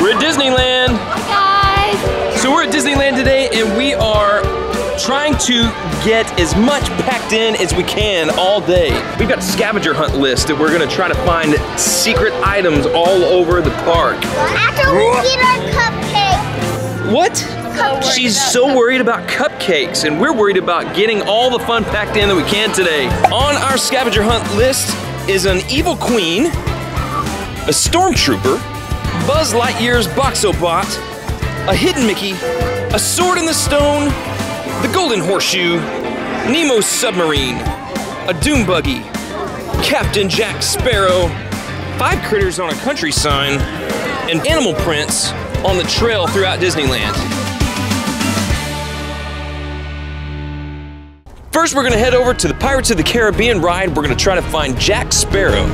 We're at Disneyland. Hi guys. So we're at Disneyland today and we are trying to get as much packed in as we can all day. We've got a scavenger hunt list that we're gonna try to find secret items all over the park. After we get our cupcakes. What? She's so worried about cupcakes, and we're worried about getting all the fun packed in that we can today. On our scavenger hunt list is an evil queen, a stormtrooper, Buzz Lightyear's Box-o-Bot, a hidden Mickey, a sword in the stone, the golden horseshoe, Nemo's submarine, a Doom Buggy, Captain Jack Sparrow, 5 critters on a country sign, and animal prints on the trail throughout Disneyland. First, we're gonna head over to the Pirates of the Caribbean ride. We're gonna try to find Jack Sparrow.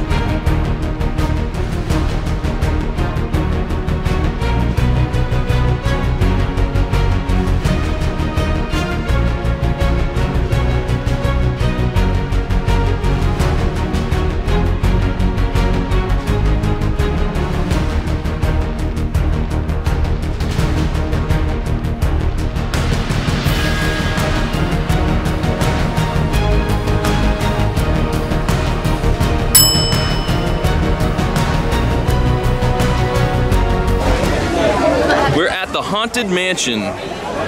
Haunted Mansion.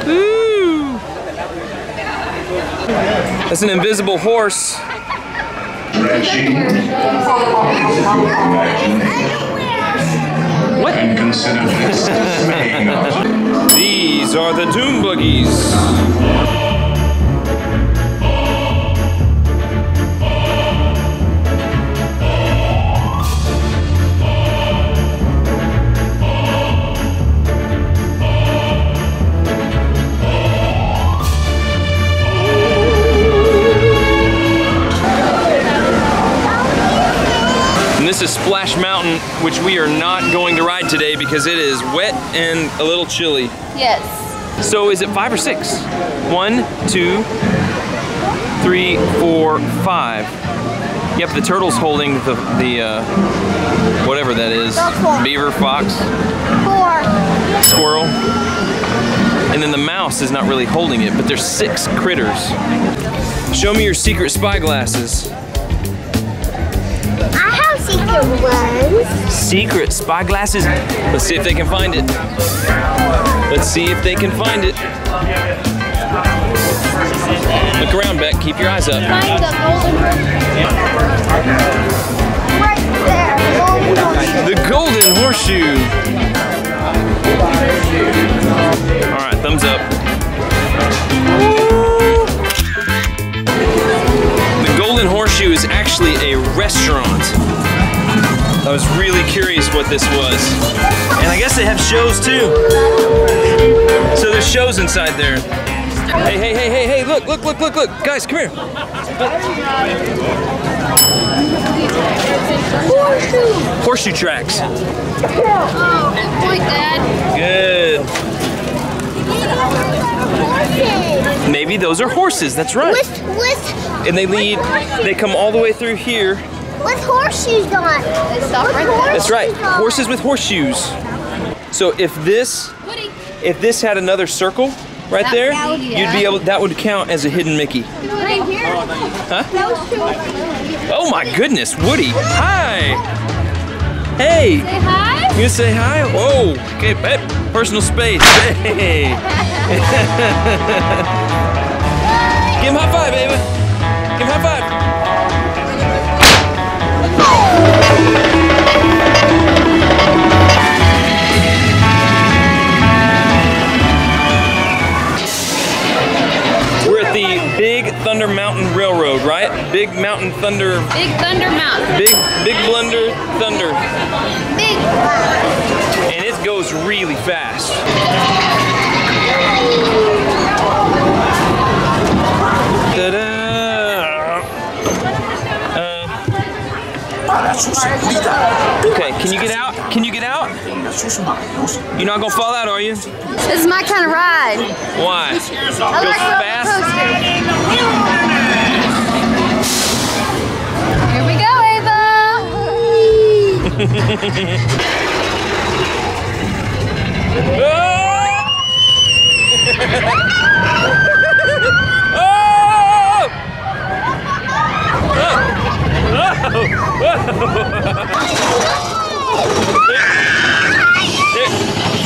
Ooh. That's an invisible horse. What? These are the Doom Buggies. This is Splash Mountain, which we are not going to ride today because it is wet and a little chilly. Yes. So is it 5 or 6? 1, 2, 3, 4, 5. Yep, the turtle's holding the whatever that is. Beaver, fox. 4. Squirrel. And then the mouse is not really holding it, but there's 6 critters. Show me your secret spy glasses. Secret ones. Secret spy glasses. Let's see if they can find it. Let's see if they can find it. Look around, Beck. Keep your eyes up. Find the golden horseshoe. Right there. Golden horseshoe. The golden horseshoe. All right, thumbs up. The golden horseshoe is actually a restaurant. I was really curious what this was. And I guess they have shows too. So there's shows inside there. Hey, hey, hey, hey, hey, look, look, look, look, look. Guys, come here. Horseshoe. Horseshoe tracks. Oh, good point, Dad. Good. Maybe those are horses, that's right. And they come all the way through here. With horseshoes on. That's right. Horses with horseshoes. So if this had another circle right there, you'd be able. That would count as a hidden Mickey. Right here. Huh? Oh my goodness, Woody! Hi. Hey. Say hi. You say hi. Whoa. Okay. Personal space. Hey. Give him a high five, baby. Give him a high five. We're at the Big Thunder Mountain Railroad, right? Big Mountain Thunder. Big Thunder Mountain. Big Blunder Thunder. Big Thunder. And it goes really fast. Ta-da. Okay, can you get out? Can you get out? You're not gonna fall out, are you? This is my kind of ride. Why? I like fast. Here we go, Ava! There's more.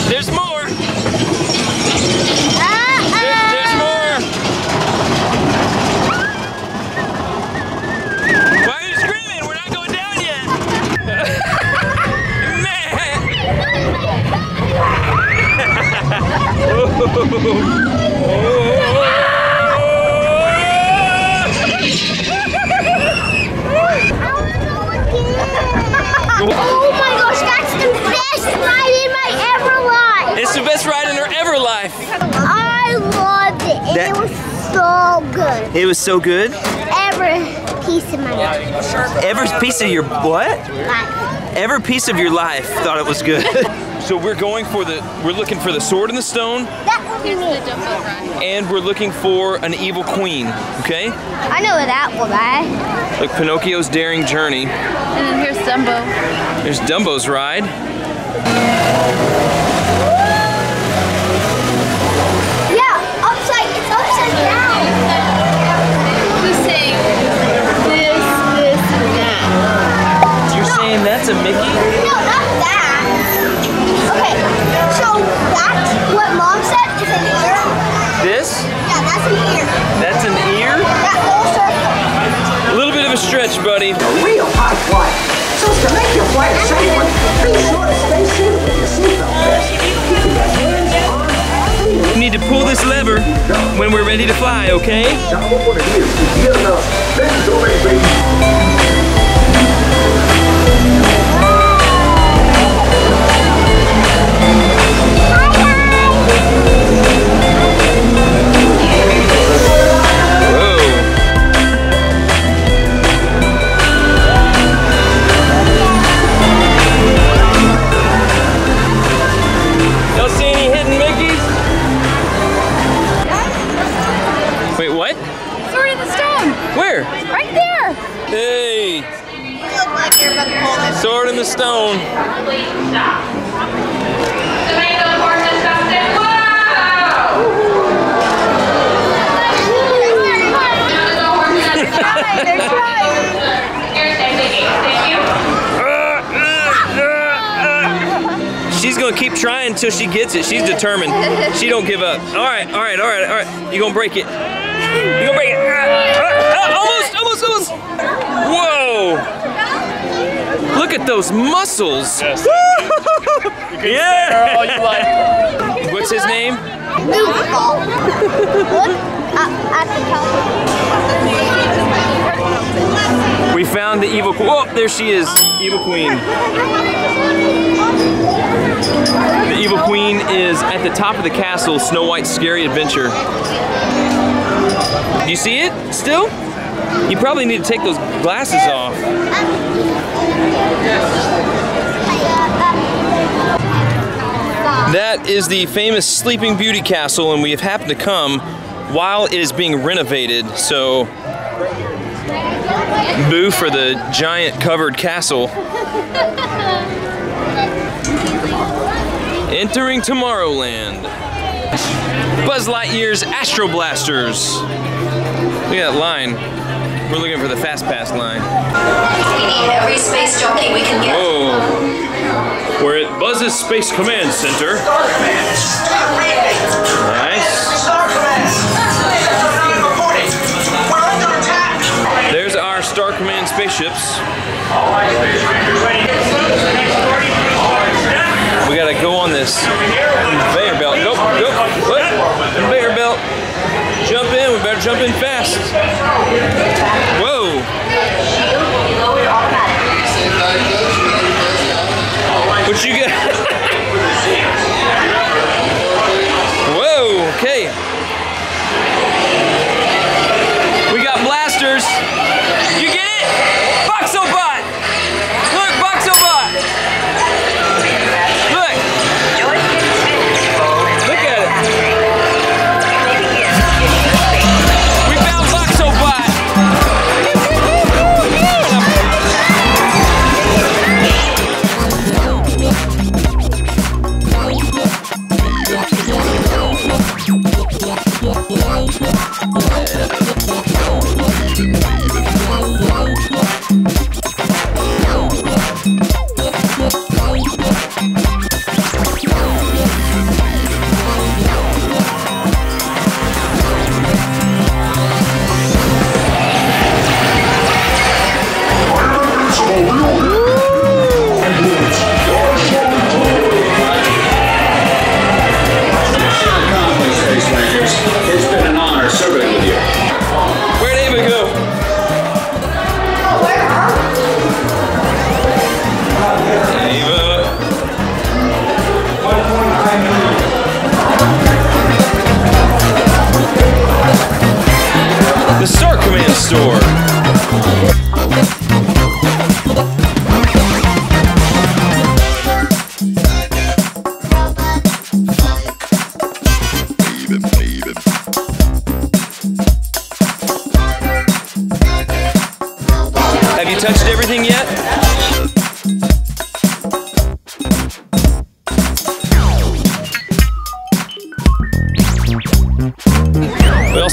There's more. Why are you screaming? We're not going down yet. Man. Oh my gosh, that's the best ride in my ever life! It's the best ride in her ever life! I loved it, and it was so good. It was so good? Every piece of my life. Every piece of your what? Life. Every piece of your life thought it was good. So we're going for the, we're looking for the sword and the stone. That was me. And we're looking for an evil queen, okay? I know that one, right? Look, Pinocchio's daring journey. And then here's Dumbo. There's Dumbo's ride. Yeah, upside, it's upside down. Who's saying this, and that? You're saying that's a Mickey? No, not that. Okay, so that's what Mom said is an ear. This? Yeah, that's an ear. That's an ear? That whole circle. A little bit of a stretch, buddy. A real hot wire. So to make your wire safer, be sure to stay seated with your seatbelt vest. Keep your hands on everything. You need to pull this lever when we're ready to fly, okay? Now what it is get enough. This is already ready. Stone. She's gonna keep trying until she gets it. She's determined. She don't give up. All right, all right, all right, all right. You're gonna break it. You're gonna break it. Almost, almost. Whoa. Look at those muscles! Yes. Yeah! All you like. What's his name? We found the evil queen. Oh, there she is, evil queen. The evil queen is at the top of the castle, Snow White's Scary Adventure. Do you see it still? You probably need to take those glasses off. That is the famous Sleeping Beauty castle, and we have happened to come while it is being renovated, so boo for the giant covered castle. Entering Tomorrowland. Buzz Lightyear's Astro Blasters. Look at that line. We're looking for the fast pass line. We need every space jockey we can get. Whoa. We're at Buzz's Space Command Center. Star Command. Nice. Star Command. There's our Star Command spaceships. We gotta go on this conveyor belt. Nope, nope. What? Conveyor belt. Jump in, we better jump in fast. Whoa. What you got? Whoa, okay. We got blasters. You get it? Box-o-Bot! Look, Box-o-Bot! Look at it.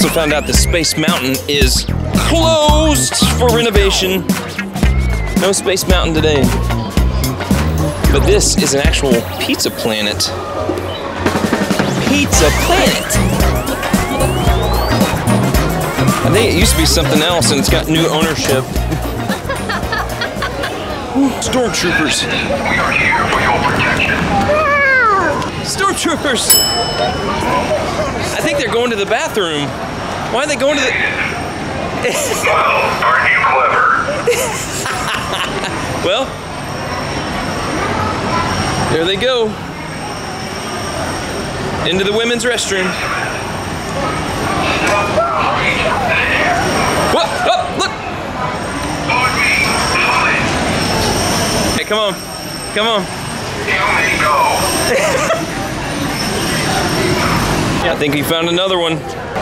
also found out that Space Mountain is closed for renovation. No Space Mountain today. But this is an actual Pizza Planet. Pizza Planet! I think it used to be something else and it's got new ownership. Stormtroopers! We are here for your protection. Stormtroopers! I think they're going to the bathroom. Why are they going to the... Well, aren't you clever? Well, there they go. Into the women's restroom. Whoa, oh, look! Hey, come on. Come on. Yeah, I think we found another one.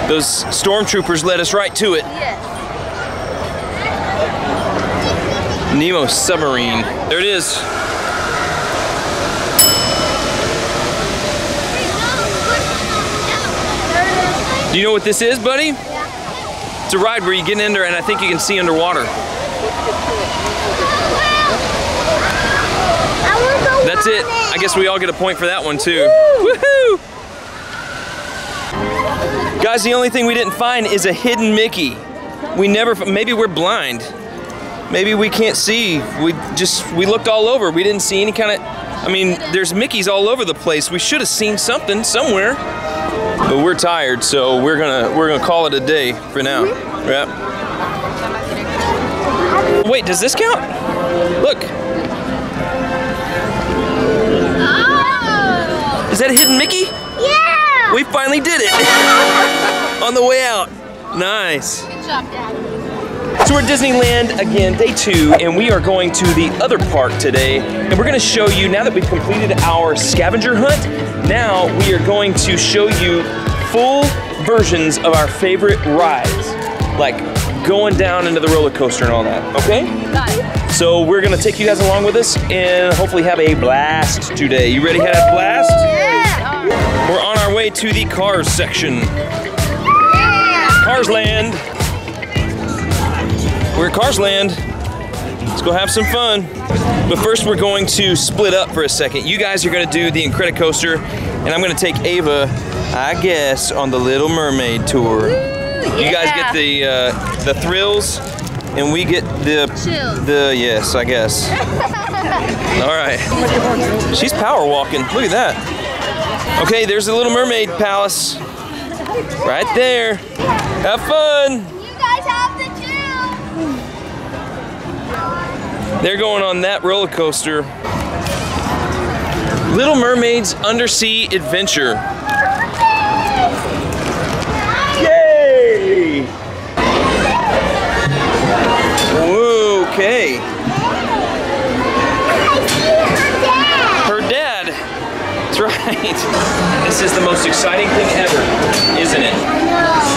Those stormtroopers led us right to it. Yes. Nemo submarine. There it is. Do you know what this is, buddy? It's a ride where you get in there and I think you can see underwater. That's it. I guess we all get a point for that one too. Woohoo! Guys, the only thing we didn't find is a hidden Mickey. We never, maybe we're blind. Maybe we can't see. We looked all over. We didn't see any kind of, I mean, there's Mickeys all over the place. We should have seen something somewhere. But we're tired, so we're gonna call it a day for now. Yep. Wait, does this count? Look. Oh. Is that a hidden Mickey? Yeah. We finally did it. On the way out. Nice. Good job, Dad. So we're at Disneyland again, day 2, and we are going to the other park today, and we're gonna show you now that we've completed our scavenger hunt. Now we are going to show you full versions of our favorite rides, like going down into the roller coaster and all that, okay? Got it. So we're gonna take you guys along with us and hopefully have a blast today. You ready to have a blast? Yeah. We're on our way to the Cars section. Yeah. Cars Land. We're at Cars Land. Let's go have some fun. But first we're going to split up for a second. You guys are gonna do the Incredicoaster and I'm gonna take Ava, I guess, on the Little Mermaid tour. Ooh, yeah. You guys get the thrills and we get the... Chills. The, yes, I guess. All right. She's power walking, look at that. Okay, there's the Little Mermaid Palace. Right there. Have fun. They're going on that roller coaster. Little Mermaid's Undersea Adventure. Yay! Okay. Her dad. That's right. This is the most exciting thing ever, isn't it?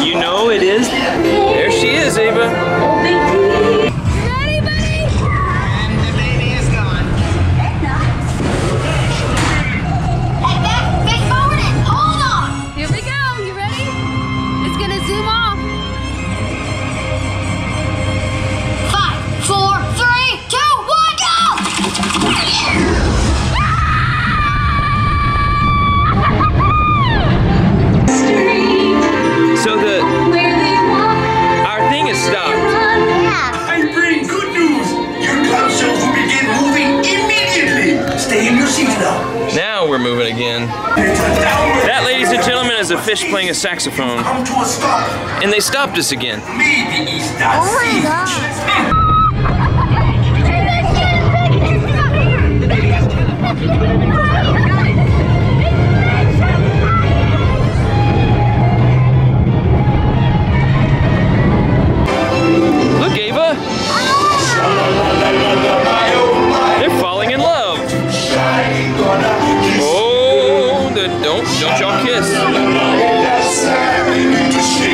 You know it is. There she is, Ava. Fish playing a saxophone. And they stopped us again. Oh my God. Look, Ava. They're falling in love. Oh, the, don't y'all kiss. She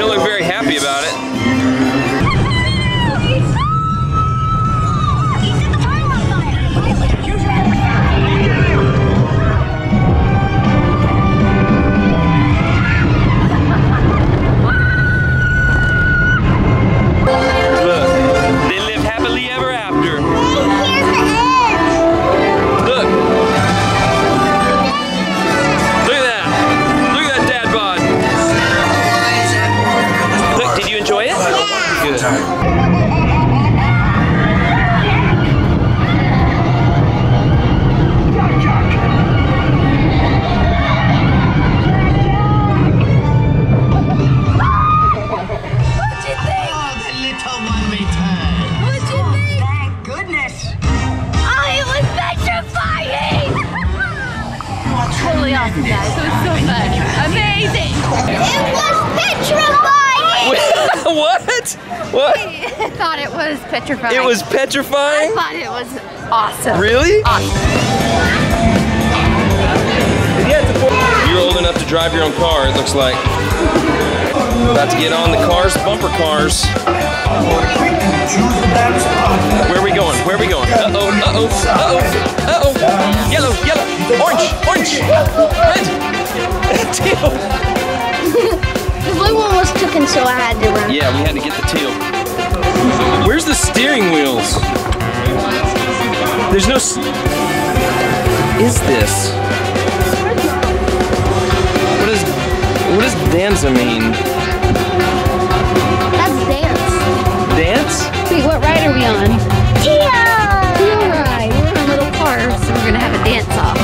don't look very happy about it. fun though, it was so fun. Amazing! It was petrifying! What? I thought it was petrifying. It was petrifying? I thought it was awesome. Really? Awesome. You're old enough to drive your own car, it looks like. About to get on the cars, bumper cars. Where are we going? Where are we going? Uh-oh, uh-oh, uh-oh, uh-oh. Yellow, yellow, orange, orange, red, teal. The blue one was cooking, so I had to run. Yeah, we had to get the teal. Where's the steering wheels? There's no... Is this? What does Danza mean? Dance? Wait, what ride are we on? Teal ride. We're in a little car, so we're gonna have a dance off.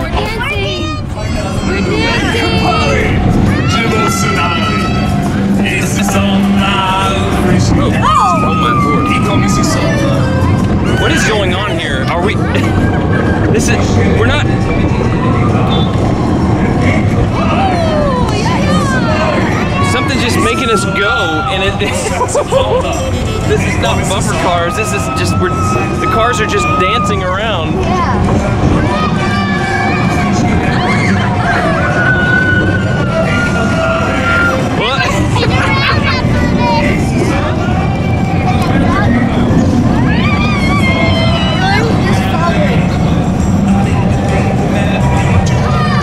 We're dancing. We're dancing. Oh my lord! What is going on here? Are we? This is. We're not. Something's just making us go, and it this is not bumper cars, this is just, the cars are just dancing around. Yeah. What?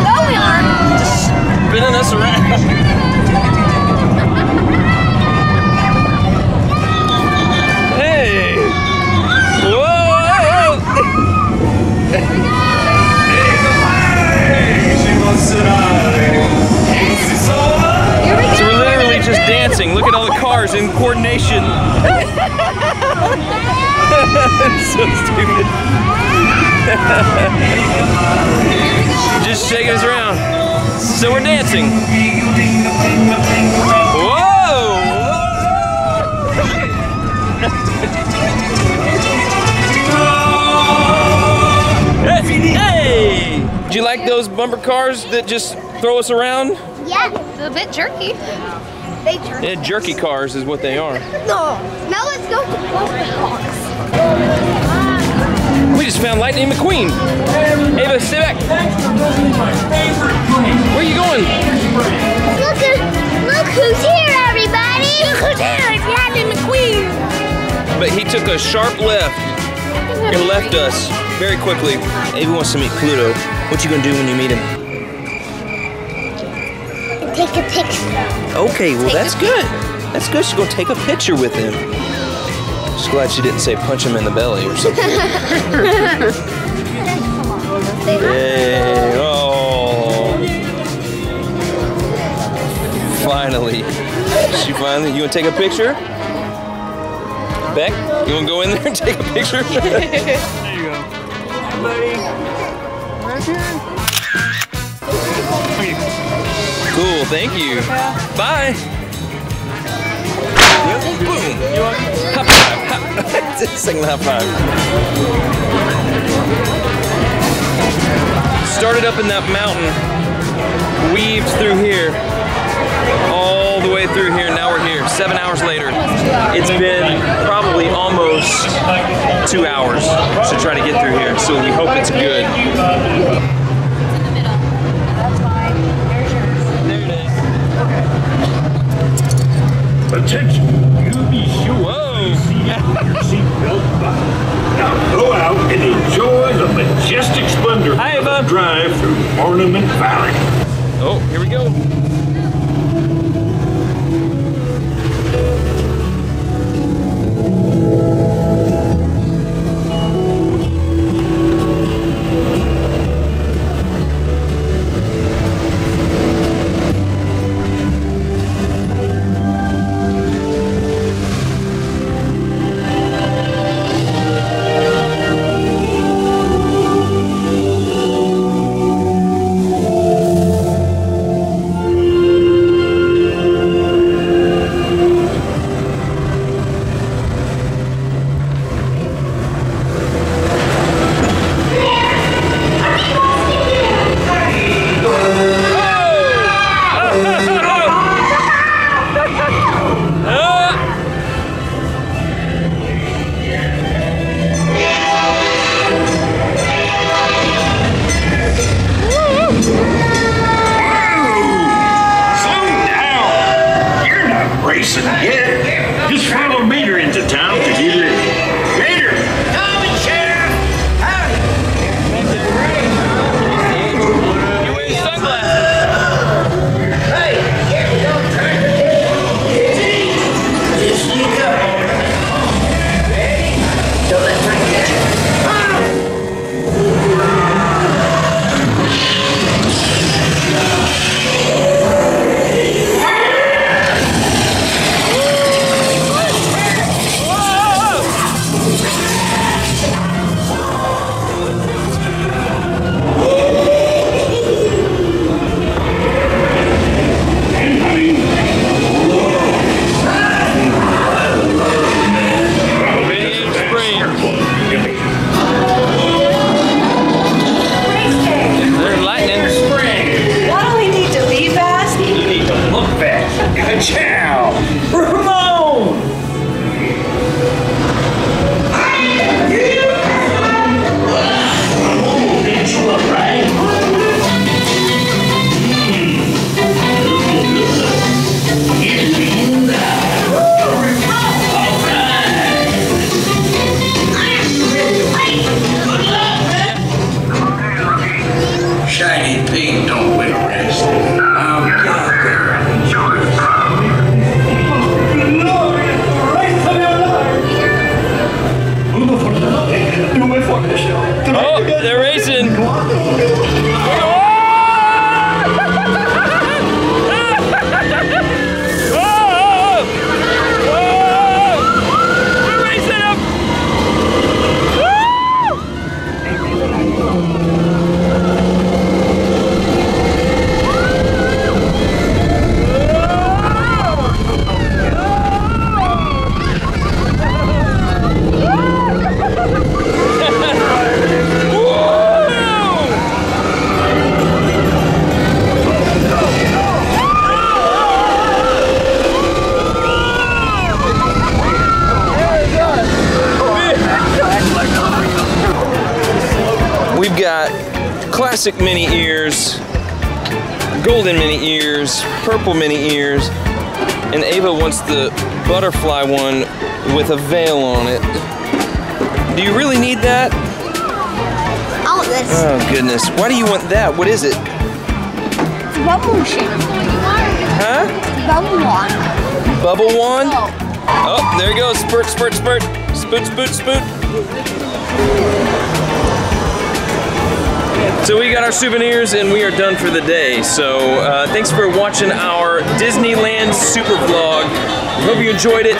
No, we aren't. Just spinning us around. Look at all the cars in coordination. It's so stupid. Just shaking us around. So we're dancing. Whoa! Hey! Do you like those bumper cars that just throw us around? Yeah, they're a bit jerky. They're jerky cars is what they are. No, now let's go to bumper cars. We just found Lightning McQueen. Ava, stay back. Where are you going? Look who's here, everybody. Look who's here, it's Lightning McQueen. But he took a sharp left and left us very quickly. Ava wants to meet Pluto. What you gonna do when you meet him? Take a picture. Okay, well that's good. That's good, she's gonna take a picture with him. Just glad she didn't say punch him in the belly or something. Hey, oh. Finally. You wanna take a picture? Beck, you wanna go in there and take a picture? There you go. Hi, buddy. Right here. Cool, thank you. Bye. Boom. High five. Single high five. Started up in that mountain, weaves through here, all the way through here. Now we're here. 7 hours later. It's been probably almost 2 hours to try to get through here. So we hope it's good. Attention, you be sure to see your seatbelt button. Now go out and enjoy the majestic splendor of the drive through Ornament Valley. Oh, here we go. we've got classic mini ears, golden mini ears, purple mini ears, and Ava wants the butterfly one with a veil on it. Do you really need that? All of this. Oh goodness, why do you want that? What is it? It's a bubble shape. Huh? Bubble wand. Bubble wand? Oh, there you go, spurt, spurt, spurt. Spoot, spoot, spoot. So we got our souvenirs and we are done for the day. So thanks for watching our Disneyland super vlog. Hope you enjoyed it.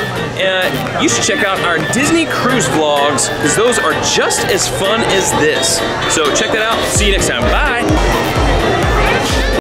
You should check out our Disney cruise vlogs because those are just as fun as this. So check that out. See you next time. Bye.